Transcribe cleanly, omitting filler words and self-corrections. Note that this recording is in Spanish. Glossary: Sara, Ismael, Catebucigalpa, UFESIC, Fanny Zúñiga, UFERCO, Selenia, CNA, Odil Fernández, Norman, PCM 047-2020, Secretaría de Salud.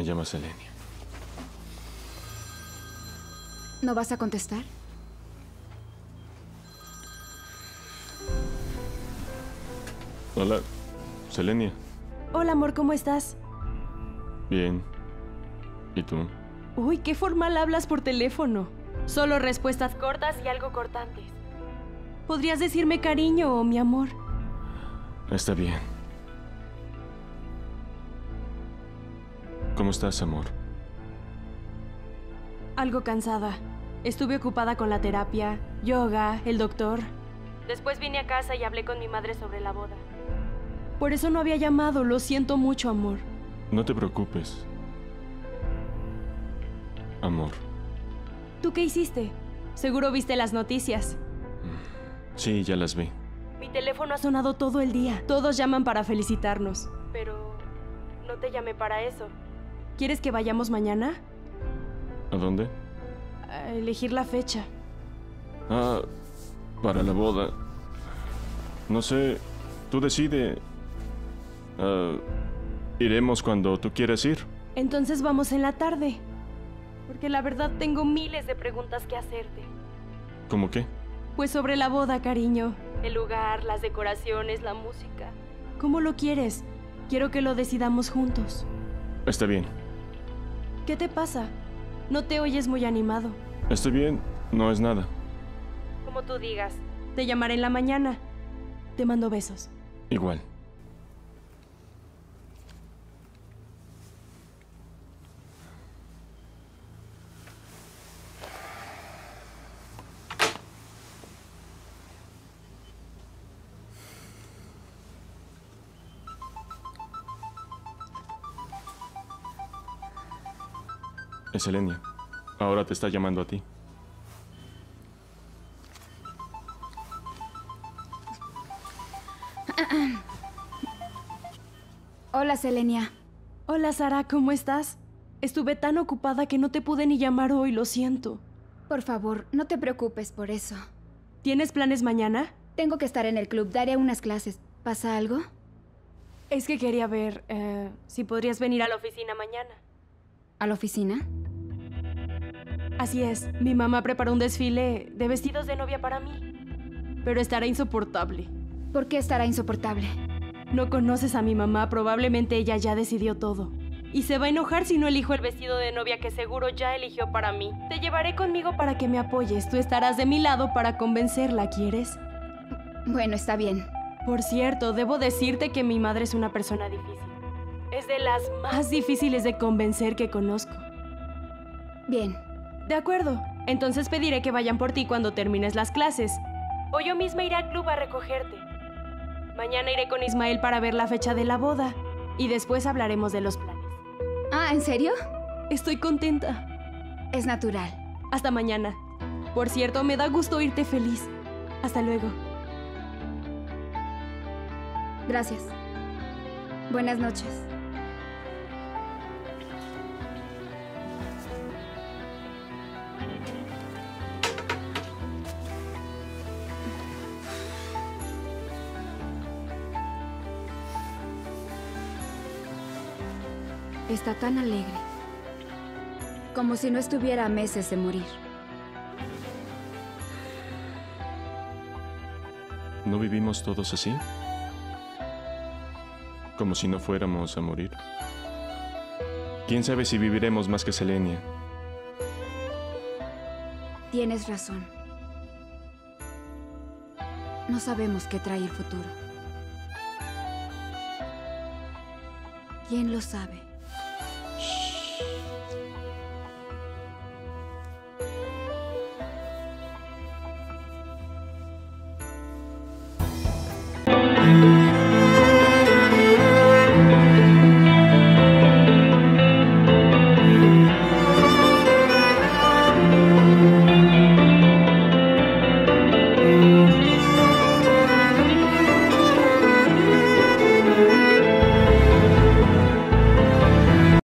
me llamo Selenia. ¿No vas a contestar? Hola, Selenia. Hola, amor, ¿cómo estás? Bien. ¿Y tú? Uy, qué formal hablas por teléfono. Solo respuestas cortas y algo cortantes. ¿Podrías decirme cariño o mi amor? Está bien. ¿Cómo estás, amor? Algo cansada. Estuve ocupada con la terapia, yoga, el doctor. Después vine a casa y hablé con mi madre sobre la boda. Por eso no había llamado. Lo siento mucho, amor. No te preocupes. Amor. ¿Tú qué hiciste? Seguro viste las noticias. Sí, ya las vi. Mi teléfono ha sonado todo el día. Todos llaman para felicitarnos. Pero no te llamé para eso. ¿Quieres que vayamos mañana? ¿A dónde? A elegir la fecha. Ah, para la boda. No sé, tú decide. Iremos cuando tú quieras ir. Entonces vamos en la tarde. Porque la verdad tengo miles de preguntas que hacerte. ¿Cómo qué? Pues sobre la boda, cariño. El lugar, las decoraciones, la música. ¿Cómo lo quieres? Quiero que lo decidamos juntos. Está bien. ¿Qué te pasa? No te oyes muy animado. Estoy bien, no es nada. Como tú digas. Te llamaré en la mañana. Te mando besos. Igual. Es Selenia. Ahora te está llamando a ti. Hola, Selenia. Hola, Sara, ¿cómo estás? Estuve tan ocupada que no te pude ni llamar hoy, lo siento. Por favor, no te preocupes por eso. ¿Tienes planes mañana? Tengo que estar en el club, daré unas clases. ¿Pasa algo? Es que quería ver si podrías venir a la oficina mañana. ¿A la oficina? Así es. Mi mamá preparó un desfile de vestidos de novia para mí. Pero estará insoportable. ¿Por qué estará insoportable? No conoces a mi mamá. Probablemente ella ya decidió todo. Y se va a enojar si no elijo el vestido de novia que seguro ya eligió para mí. Te llevaré conmigo para que me apoyes. Tú estarás de mi lado para convencerla, ¿quieres? Bueno, está bien. Por cierto, debo decirte que mi madre es una persona difícil. Es de las más difíciles de convencer que conozco. Bien. De acuerdo. Entonces pediré que vayan por ti cuando termines las clases. O yo misma iré al club a recogerte. Mañana iré con Ismael para ver la fecha de la boda. Y después hablaremos de los planes. Ah, ¿en serio? Estoy contenta. Es natural. Hasta mañana. Por cierto, me da gusto oírte feliz. Hasta luego. Gracias. Buenas noches. Está tan alegre, como si no estuviera a meses de morir. ¿No vivimos todos así? Como si no fuéramos a morir. ¿Quién sabe si viviremos más que Selenia? Tienes razón. No sabemos qué trae el futuro. ¿Quién lo sabe?